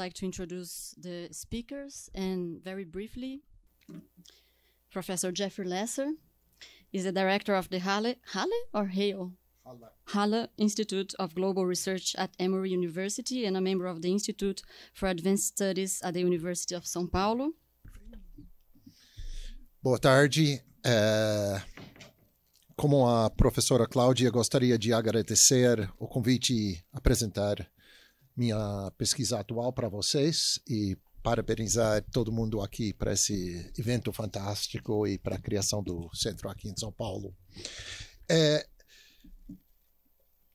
like to introduce the speakers, and very briefly, Professor Jeffrey Lesser is the director of the Halle Institute of Global Research at Emory University and a member of the Institute for Advanced Studies at the University of São Paulo. Boa tarde. Como a professora Cláudia, gostaria de agradecer o convite e apresentar minha pesquisa atual para vocês e parabenizar todo mundo aqui para esse evento fantástico e para a criação do centro aqui em São Paulo.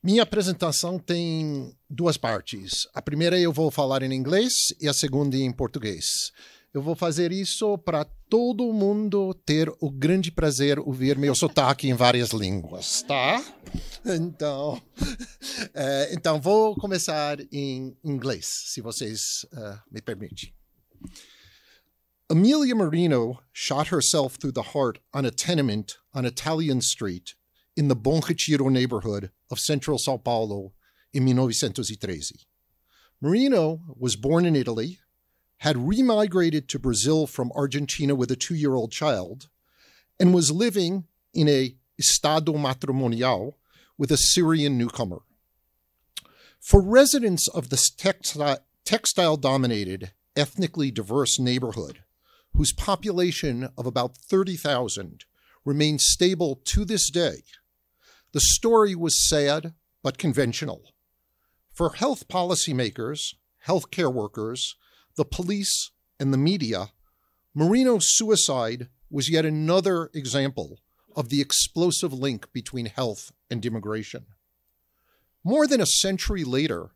Minha apresentação tem duas partes. A primeira eu vou falar em inglês e a segunda em português. Eu vou fazer isso para todo mundo ter o grande prazer ouvir meu sotaque em várias línguas, tá? Então, então vou começar em inglês, se vocês me permitem. Amelia Marino shot herself through the heart on a tenement on Italian Street in the Bom Retiro neighborhood of central Sao Paulo in 1913. Marino was born in Italy, had remigrated to Brazil from Argentina with a 2-year-old child, and was living in a estado matrimonial with a Syrian newcomer. For residents of this textile-dominated, ethnically diverse neighborhood, whose population of about 30,000 remains stable to this day, the story was sad but conventional. For health policymakers, healthcare workers, the police, and the media, Marino's suicide was yet another example of the explosive link between health and immigration. More than a century later,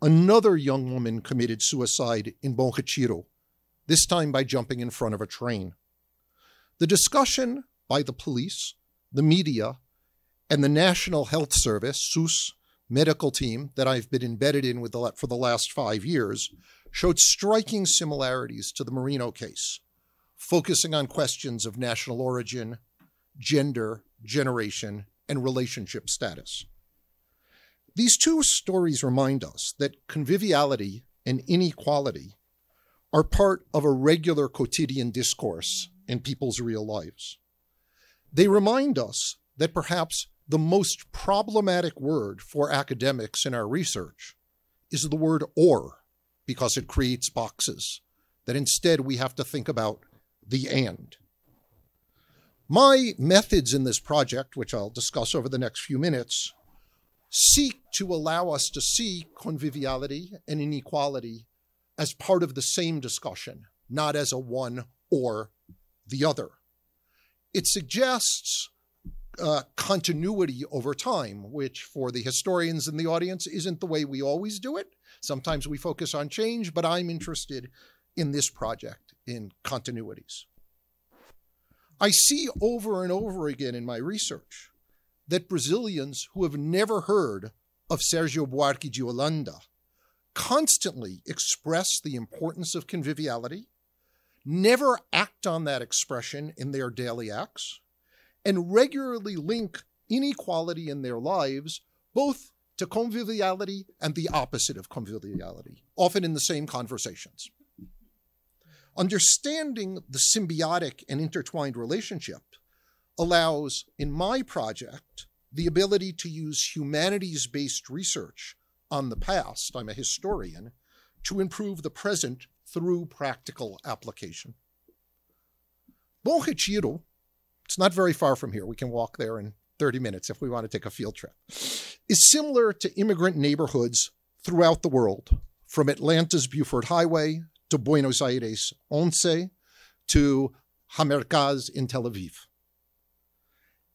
another young woman committed suicide in Bom Retiro, this time by jumping in front of a train. The discussion by the police, the media, and the National Health Service, SUS, medical team that I've been embedded in for the last 5 years, showed striking similarities to the Marino case, focusing on questions of national origin, gender, generation, and relationship status. These two stories remind us that conviviality and inequality are part of a regular quotidian discourse in people's real lives. They remind us that perhaps the most problematic word for academics in our research is the word or, because it creates boxes, that instead we have to think about the and. My methods in this project, which I'll discuss over the next few minutes, seek to allow us to see conviviality and inequality as part of the same discussion, not as a one or the other. It suggests continuity over time, which for the historians in the audience isn't the way we always do it. Sometimes we focus on change, but I'm interested in this project in continuities. I see over and over again in my research that Brazilians who have never heard of Sergio Buarque de Holanda constantly express the importance of conviviality, never act on that expression in their daily acts, and regularly link inequality in their lives both to conviviality and the opposite of conviviality, often in the same conversations. Understanding the symbiotic and intertwined relationship allows, in my project, the ability to use humanities-based research on the past, I'm a historian, to improve the present through practical application. Bom Retiro, it's not very far from here. We can walk there in 30 minutes if we want to take a field trip, is similar to immigrant neighborhoods throughout the world, from Atlanta's Buford Highway to Buenos Aires Once to Hamerkaz in Tel Aviv.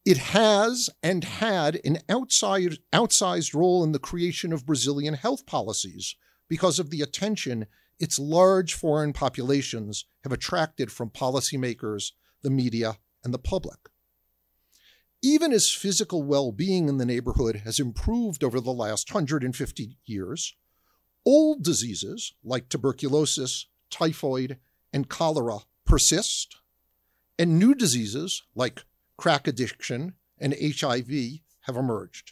It has and had an outsized role in the creation of Brazilian health policies because of the attention its large foreign populations have attracted from policymakers, the media, and the public. Even as physical well-being in the neighborhood has improved over the last 150 years, old diseases like tuberculosis, typhoid, and cholera persist, and new diseases like crack addiction and HIV have emerged.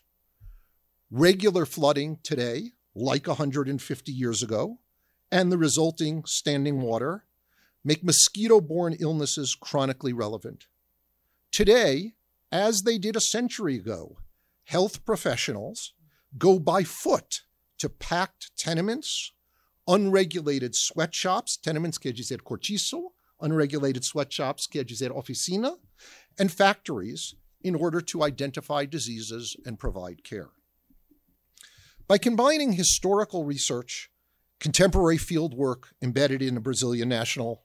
Regular flooding today, like 150 years ago, and the resulting standing water make mosquito-borne illnesses chronically relevant. Today, as they did a century ago, health professionals go by foot to packed tenements, unregulated sweatshops, tenements quer dizer cortiço, unregulated sweatshops quer dizer oficina, and factories in order to identify diseases and provide care. By combining historical research, contemporary field work embedded in the Brazilian National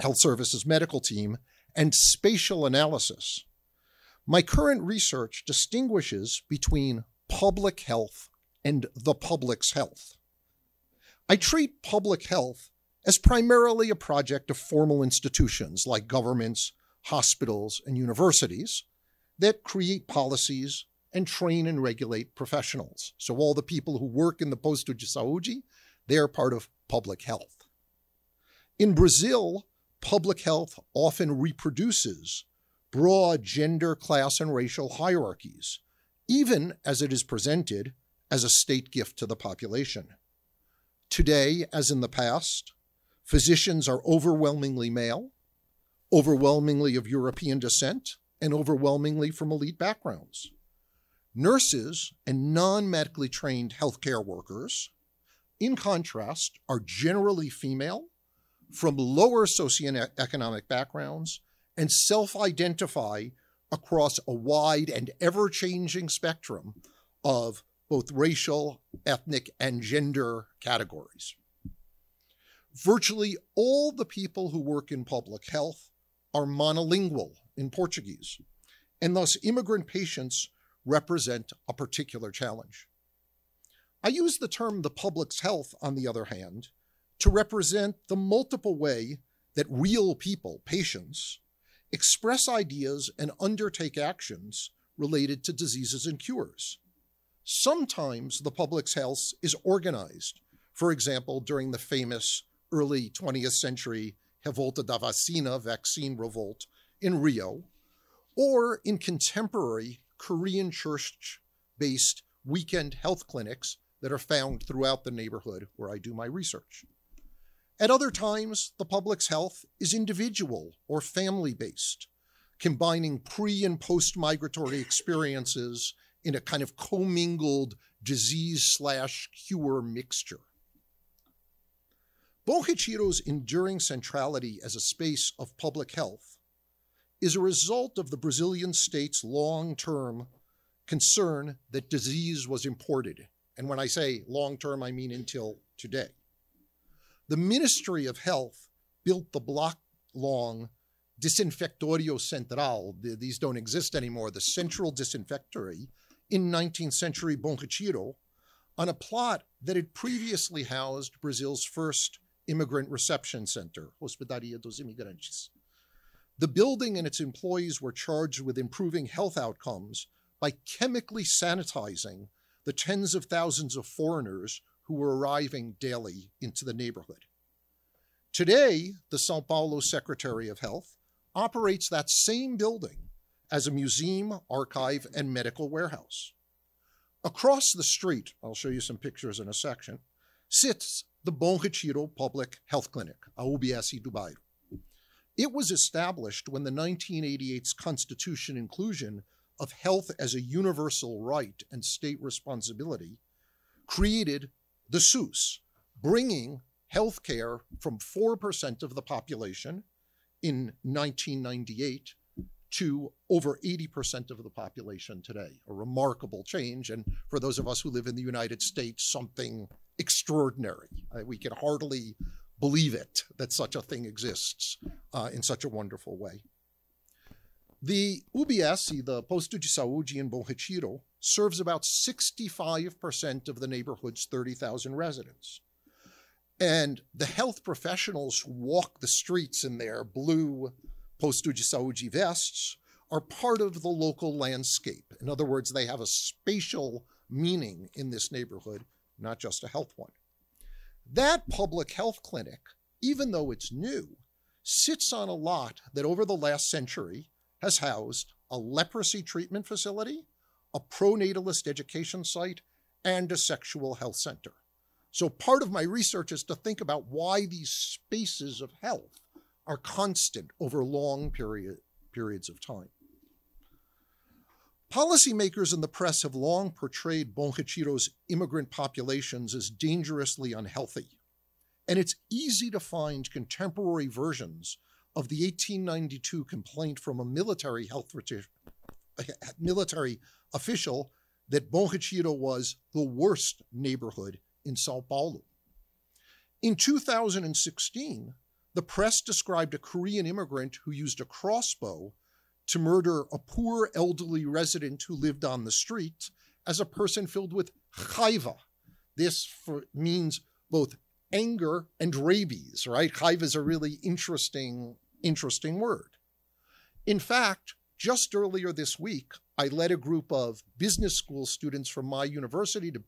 Health Services medical team, and spatial analysis, my current research distinguishes between public health and the public's health. I treat public health as primarily a project of formal institutions like governments, hospitals, and universities that create policies and train and regulate professionals. So all the people who work in the Posto de Saúde, they are part of public health. In Brazil, public health often reproduces broad gender, class, and racial hierarchies, even as it is presented as a state gift to the population. Today, as in the past, physicians are overwhelmingly male, overwhelmingly of European descent, and overwhelmingly from elite backgrounds. Nurses and non-medically trained healthcare workers, in contrast, are generally female, from lower socioeconomic backgrounds, and self-identify across a wide and ever-changing spectrum of both racial, ethnic, and gender categories. Virtually all the people who work in public health are monolingual in Portuguese, and thus immigrant patients represent a particular challenge. I use the term the public's health, on the other hand, to represent the multiple way that real people, patients, express ideas and undertake actions related to diseases and cures. Sometimes the public's health is organized, for example, during the famous early 20th century Revolta da Vacina, vaccine revolt in Rio, or in contemporary Korean church-based weekend health clinics that are found throughout the neighborhood where I do my research. At other times, the public's health is individual or family-based, combining pre- and post-migratory experiences in a kind of commingled disease/cure mixture. Bom Retiro's enduring centrality as a space of public health is a result of the Brazilian state's long-term concern that disease was imported. And when I say long-term, I mean until today. The Ministry of Health built the block-long Disinfectorio Central, these don't exist anymore, the Central Disinfectory, in 19th century Bom Retiro, on a plot that had previously housed Brazil's first immigrant reception center, Hospedaria dos Imigrantes. The building and its employees were charged with improving health outcomes by chemically sanitizing the tens of thousands of foreigners who were arriving daily into the neighborhood. Today, the Sao Paulo Secretary of Health operates that same building as a museum, archive, and medical warehouse. Across the street, I'll show you some pictures in a section, sits the Bom Retiro Public Health Clinic, Aubiasi do Vale. It was established when the 1988 Constitution inclusion of health as a universal right and state responsibility created the SUS, bringing health care from 4% of the population in 1998 to over 80% of the population today, a remarkable change. And for those of us who live in the United States, something extraordinary. We can hardly believe it, that such a thing exists in such a wonderful way. The UBS, the Posto de Saúde in Bom Retiro, serves about 65% of the neighborhood's 30,000 residents. And the health professionals who walk the streets in their blue Posto de Saúde vests are part of the local landscape. In other words, they have a spatial meaning in this neighborhood, not just a health one. That public health clinic, even though it's new, sits on a lot that over the last century has housed a leprosy treatment facility, a pronatalist education site, and a sexual health center. So part of my research is to think about why these spaces of health are constant over long periods of time. Policymakers and the press have long portrayed Bom Retiro's immigrant populations as dangerously unhealthy, and it's easy to find contemporary versions of the 1892 complaint from a military official that Bom Retiro was the worst neighborhood in Sao Paulo. In 2016, the press described a Korean immigrant who used a crossbow to murder a poor elderly resident who lived on the street as a person filled with chaiva. This means both anger and rabies, right? Chaiva is a really interesting word. In fact, just earlier this week, I led a group of business school students from my university to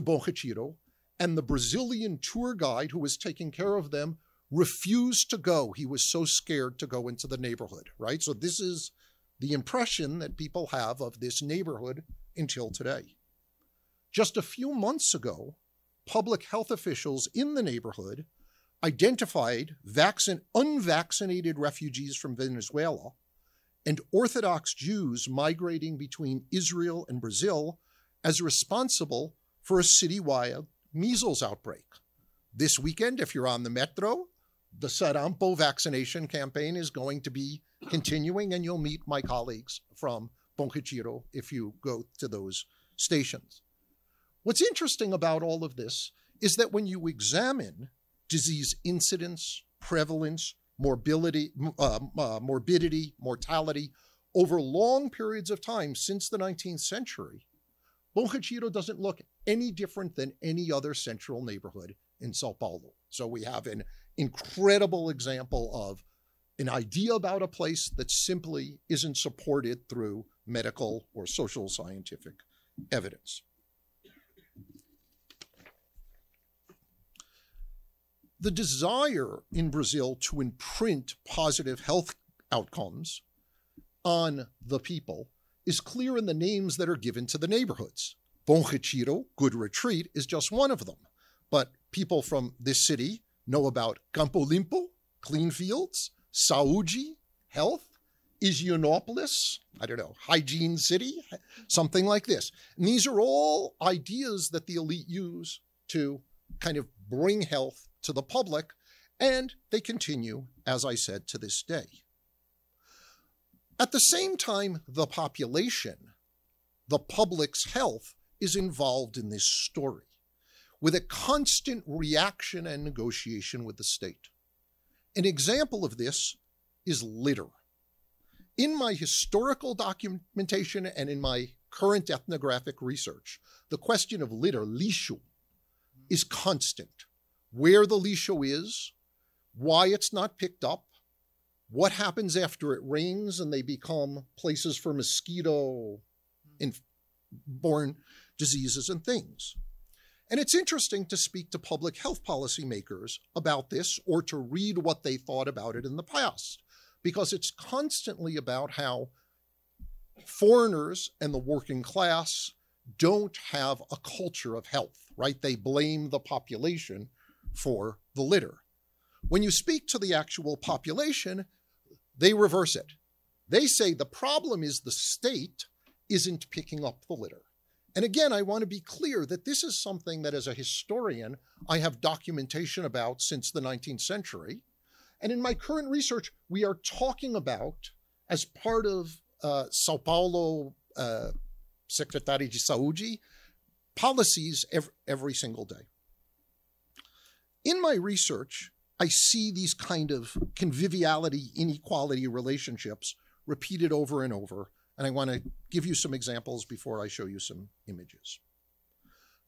Bom Retiro, and the Brazilian tour guide who was taking care of them refused to go. He was so scared to go into the neighborhood, right? So this is the impression that people have of this neighborhood until today. Just a few months ago, public health officials in the neighborhood identified unvaccinated refugees from Venezuela and Orthodox Jews migrating between Israel and Brazil as responsible for a citywide measles outbreak. This weekend, if you're on the metro, the Sarampo vaccination campaign is going to be continuing, and you'll meet my colleagues from Bom Retiro if you go to those stations. What's interesting about all of this is that when you examine disease incidence, prevalence, morbidity, mortality, over long periods of time since the 19th century, Bom Retiro doesn't look any different than any other central neighborhood in Sao Paulo. So we have an incredible example of an idea about a place that simply isn't supported through medical or social scientific evidence. The desire in Brazil to imprint positive health outcomes on the people is clear in the names that are given to the neighborhoods. Bom Retiro, Good Retreat, is just one of them. But people from this city know about Campo Limpo, clean fields, Saúde, health, Higienópolis, I don't know, hygiene city, something like this. And these are all ideas that the elite use to kind of bring health to the public, and they continue, as I said, to this day. At the same time, the population, the public's health, is involved in this story, with a constant reaction and negotiation with the state. An example of this is litter. In my historical documentation and in my current ethnographic research, the question of litter, lixo, is constant. Where the lixo is, why it's not picked up, what happens after it rains and they become places for mosquito-borne diseases and things. And it's interesting to speak to public health policymakers about this or to read what they thought about it in the past, because it's constantly about how foreigners and the working class don't have a culture of health, right? They blame the population for the litter. When you speak to the actual population, they reverse it. They say the problem is the state isn't picking up the litter. And again, I want to be clear that this is something that as a historian, I have documentation about since the 19th century. And in my current research, we are talking about, as part of Sao Paulo Secretaria de Saúde, policies every single day. In my research, I see these kind of conviviality, inequality relationships repeated over and over. And I want to give you some examples before I show you some images.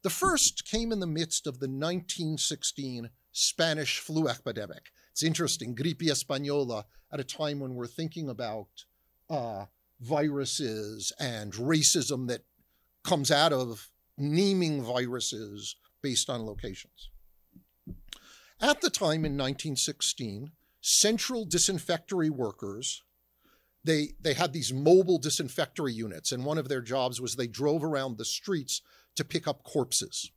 The first came in the midst of the 1916 Spanish flu epidemic. It's interesting, gripe española, at a time when we're thinking about viruses and racism that comes out of naming viruses based on locations. At the time in 1916, central disinfectory workers, they had these mobile disinfectory units, and one of their jobs was they drove around the streets to pick up corpses.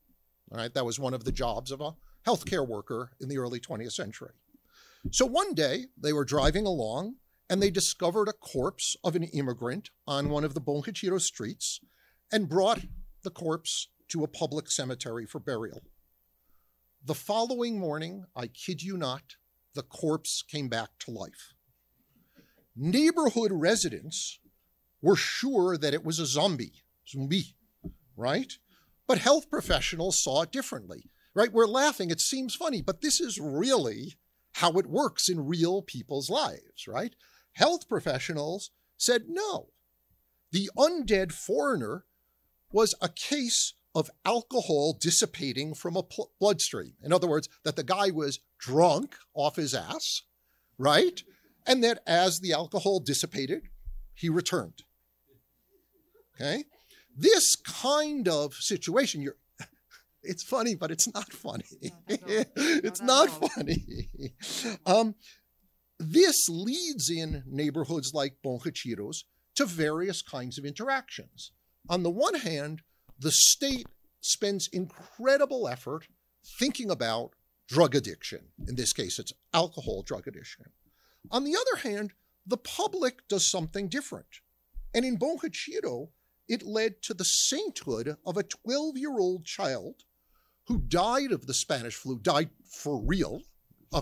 All right, that was one of the jobs of a healthcare worker in the early 20th century. So one day they were driving along and they discovered a corpse of an immigrant on one of the Bom Retiro streets and brought the corpse to a public cemetery for burial. The following morning, I kid you not, the corpse came back to life. Neighborhood residents were sure that it was a zombie, right? But health professionals saw it differently, right? We're laughing, it seems funny, but this is really how it works in real people's lives, right? Health professionals said no. The undead foreigner was a case of alcohol dissipating from a bloodstream. In other words, that the guy was drunk off his ass, right? And that as the alcohol dissipated, he returned, okay? This kind of situation, it's funny, but it's not funny. It's not funny. This leads in neighborhoods like Bom Retiro's to various kinds of interactions. On the one hand, the state spends incredible effort thinking about drug addiction. In this case, it's alcohol drug addiction. On the other hand, the public does something different. And in Bom Retiro, it led to the sainthood of a 12-year-old child who died of the Spanish flu, died for real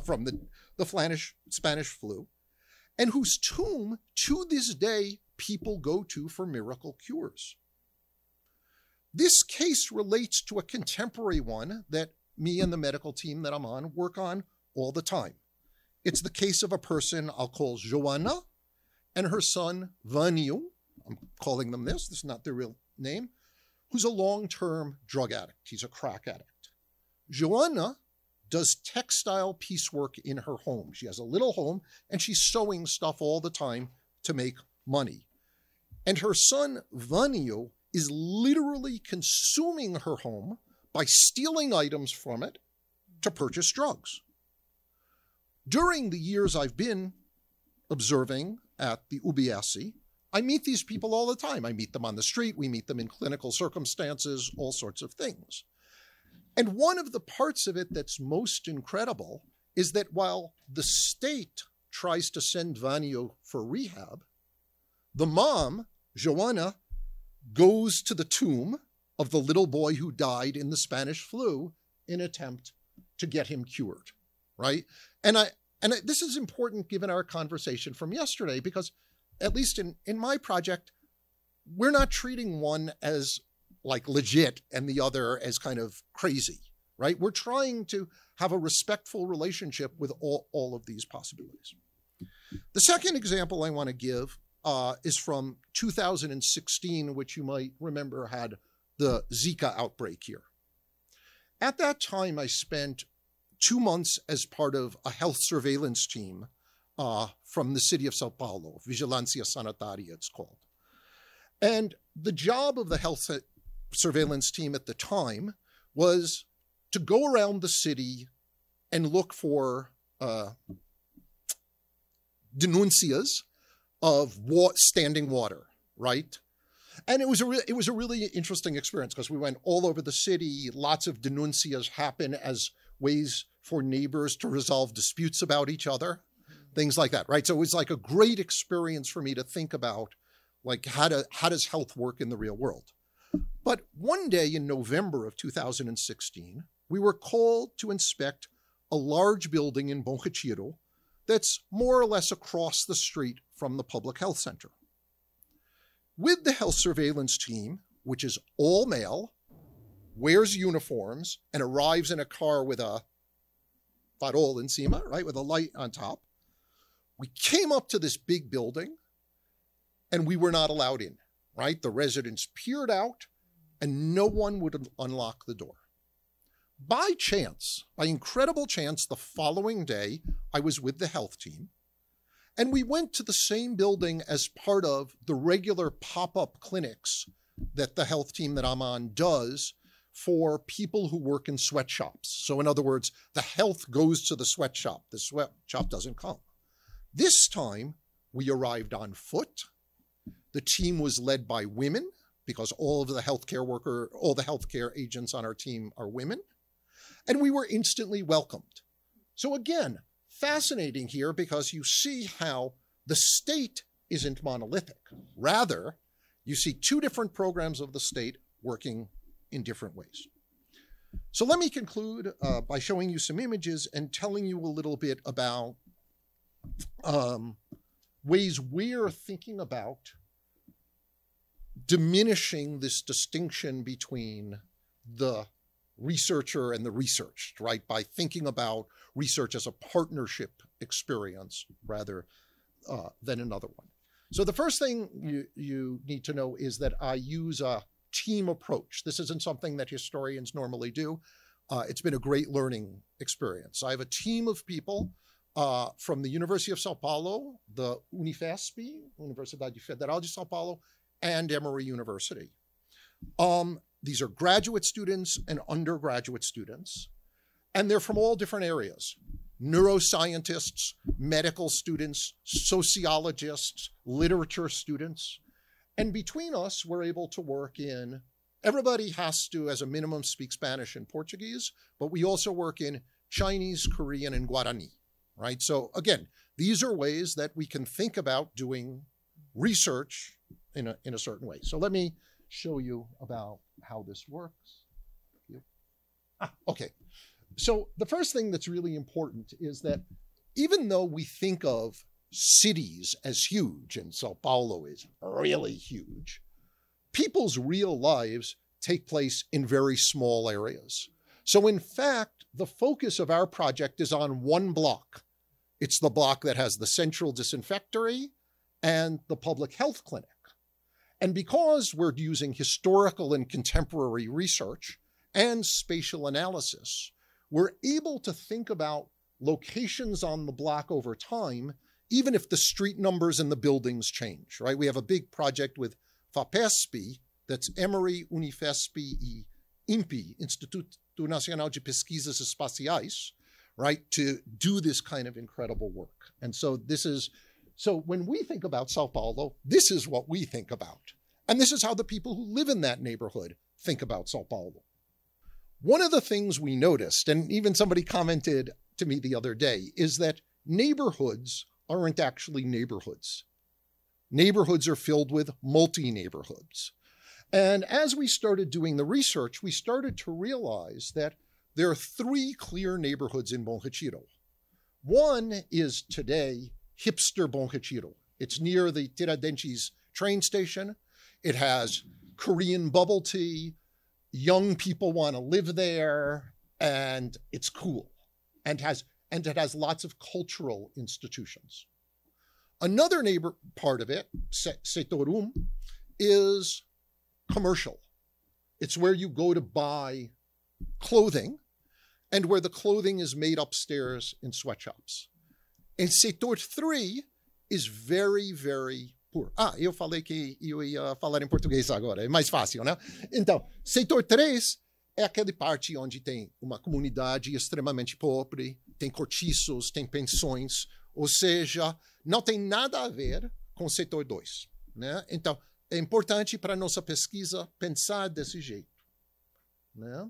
from the Spanish flu, and whose tomb to this day people go to for miracle cures. This case relates to a contemporary one that me and the medical team that I'm on work on all the time. It's the case of a person I'll call Joanna and her son Vânio, I'm calling them this is not their real name, who's a long-term drug addict. He's a crack addict. Joanna does textile piecework in her home. She has a little home and she's sewing stuff all the time to make money. And her son Vânio is literally consuming her home by stealing items from it to purchase drugs. During the years I've been observing at the UBS, I meet these people all the time. I meet them on the street, we meet them in clinical circumstances, all sorts of things. And one of the parts of it that's most incredible is that while the state tries to send Vânio for rehab, the mom, Joanna, goes to the tomb of the little boy who died in the Spanish flu in attempt to get him cured, right? And this is important given our conversation from yesterday, because at least in my project, we're not treating one as like legit and the other as kind of crazy, right? We're trying to have a respectful relationship with all of these possibilities. The second example I want to give is from 2016, which you might remember had the Zika outbreak here. At that time, I spent 2 months as part of a health surveillance team from the city of Sao Paulo, Vigilancia Sanitaria it's called. And the job of the health surveillance team at the time was to go around the city and look for denuncias of standing water, right? And it was a really interesting experience because we went all over the city. Lots of denuncias happen as ways for neighbors to resolve disputes about each other, things like that, right? So it was like a great experience for me to think about, like, how does health work in the real world? But one day in November of 2016, we were called to inspect a large building in Bom Retiro that's more or less across the street from the public health center. With the health surveillance team, which is all male, wears uniforms, and arrives in a car with a farol encima, right, with a light on top, we came up to this big building and we were not allowed in, right? The residents peered out and no one would unlock the door. By chance, by incredible chance, the following day, I was with the health team and we went to the same building as part of the regular pop-up clinics that the health team that I'm on does for people who work in sweatshops. So in other words, the health goes to the sweatshop doesn't come. This time, we arrived on foot. The team was led by women because all of the healthcare worker, all the healthcare agents on our team are women. And we were instantly welcomed. So again, fascinating here because you see how the state isn't monolithic. Rather, you see two different programs of the state working in different ways. So let me conclude by showing you some images and telling you a little bit about ways we're thinking about diminishing this distinction between the researcher and the researched, right? By thinking about research as a partnership experience rather than another one. So the first thing you need to know is that I use a team approach. This isn't something that historians normally do. It's been a great learning experience. I have a team of people from the University of Sao Paulo, the UniFASP, Universidade Federal de Sao Paulo, and Emory University. These are graduate students and undergraduate students, and they're from all different areas: neuroscientists, medical students, sociologists, literature students. And between us, we're able to work in, everybody has to, as a minimum, speak Spanish and Portuguese, but we also work in Chinese, Korean, and Guarani, right? So again, these are ways that we can think about doing research in a certain way. So let me show you about how this works. Okay. So the first thing that's really important is that even though we think of cities as huge, and Sao Paulo is really huge, people's real lives take place in very small areas. So in fact, the focus of our project is on one block. It's the block that has the central disinfectory and the public health clinic. And because we're using historical and contemporary research and spatial analysis, we're able to think about locations on the block over time, even if the street numbers and the buildings change, right? We have a big project with FAPESP, that's Emory University e INPI, Instituto Nacional de Pesquisas Espaciais, right? To do this kind of incredible work. And so this is, so when we think about Sao Paulo, this is what we think about. And this is how the people who live in that neighborhood think about Sao Paulo. One of the things we noticed, and even somebody commented to me the other day, is that neighborhoods aren't actually neighborhoods. Neighborhoods are filled with multi-neighborhoods. And as we started doing the research, we started to realize that there are three clear neighborhoods in Bom Retiro. One is today hipster Bom Retiro. It's near the Tiradenchi's train station. It has Korean bubble tea. Young people want to live there, and it's cool, and it has lots of cultural institutions. Another neighbor part of it, Setorum, is commercial. It's where you go to buy clothing, and where the clothing is made upstairs in sweatshops. And Setor 3 is very, very poor. Ah, eu falei que eu ia falar em português agora, é mais fácil, né? Então, setor 3 é aquela parte onde tem uma comunidade extremamente pobre, tem cortiços, tem pensões, ou seja, não tem nada a ver com setor 2, né? Então, é importante para nossa pesquisa pensar desse jeito, né?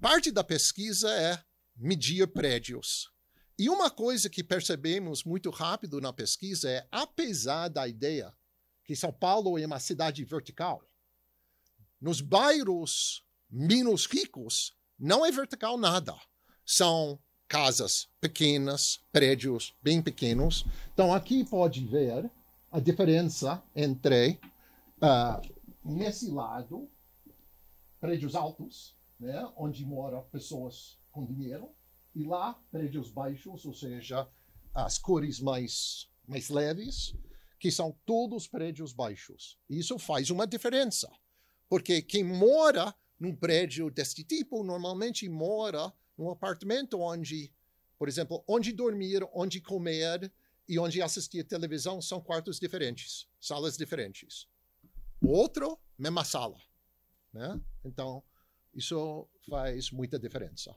Parte da pesquisa é medir prédios. E uma coisa que percebemos muito rápido na pesquisa é, apesar da ideia que São Paulo é uma cidade vertical, nos bairros menos ricos não é vertical nada. São casas pequenas, prédios bem pequenos. Então aqui pode ver a diferença entre, nesse lado, prédios altos, né, onde moram pessoas com dinheiro, e lá, prédios baixos, ou seja, as cores mais leves, que são todos prédios baixos. Isso faz uma diferença, porque quem mora num prédio deste tipo, normalmente mora num apartamento onde, por exemplo, onde dormir, onde comer e onde assistir televisão são quartos diferentes, salas diferentes. O outro, mesma sala, né? Então, isso faz muita diferença.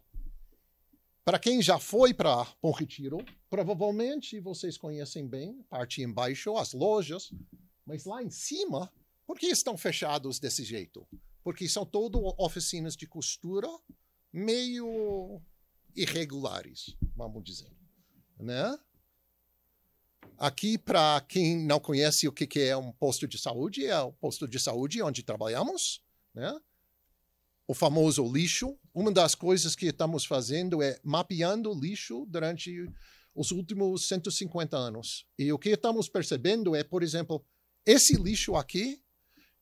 Para quem já foi para Bom Retiro, provavelmente vocês conhecem bem, parte embaixo, as lojas, mas lá em cima, Por que estão fechados desse jeito? Porque são todas oficinas de costura meio irregulares, vamos dizer, né? Aqui, para quem não conhece o que é um posto de saúde, é o posto de saúde onde trabalhamos, né? O famoso lixo. Uma das coisas que estamos fazendo é mapeando lixo durante os últimos 150 anos. E o que estamos percebendo é, por exemplo, esse lixo aqui,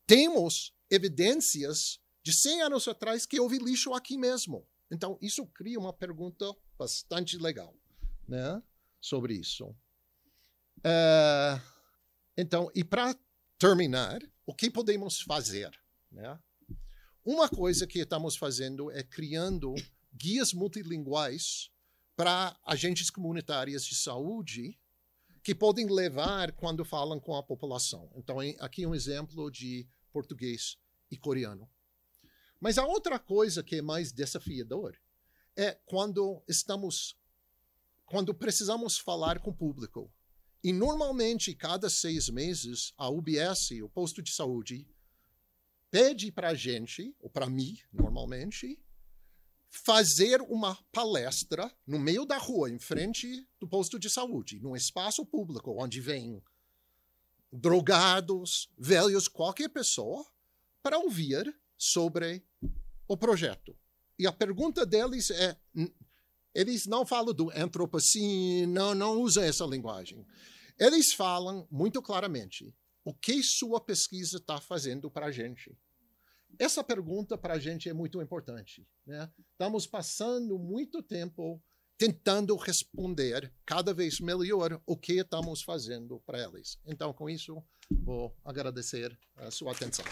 temos evidências de 100 anos atrás que houve lixo aqui mesmo. Então, isso cria uma pergunta bastante legal, né, sobre isso. Então, e para terminar, o que podemos fazer, né? Uma coisa que estamos fazendo é criando guias multilinguais para agentes comunitários de saúde que podem levar quando falam com a população. Então, aqui um exemplo de português e coreano. Mas a outra coisa que é mais desafiador é quando precisamos falar com o público. E, normalmente, cada 6 meses, a UBS, o posto de saúde, pede para a gente, ou para mim, normalmente, fazer uma palestra no meio da rua, em frente do posto de saúde, num espaço público, onde vem drogados, velhos, qualquer pessoa, para ouvir sobre o projeto. E a pergunta deles é... Eles não falam do antropoceno, não usam essa linguagem. Eles falam muito claramente o que sua pesquisa está fazendo para a gente. Essa pergunta para a gente é muito importante, né? Estamos passando muito tempo tentando responder cada vez melhor o que estamos fazendo para eles. Então, com isso, vou agradecer a sua atenção.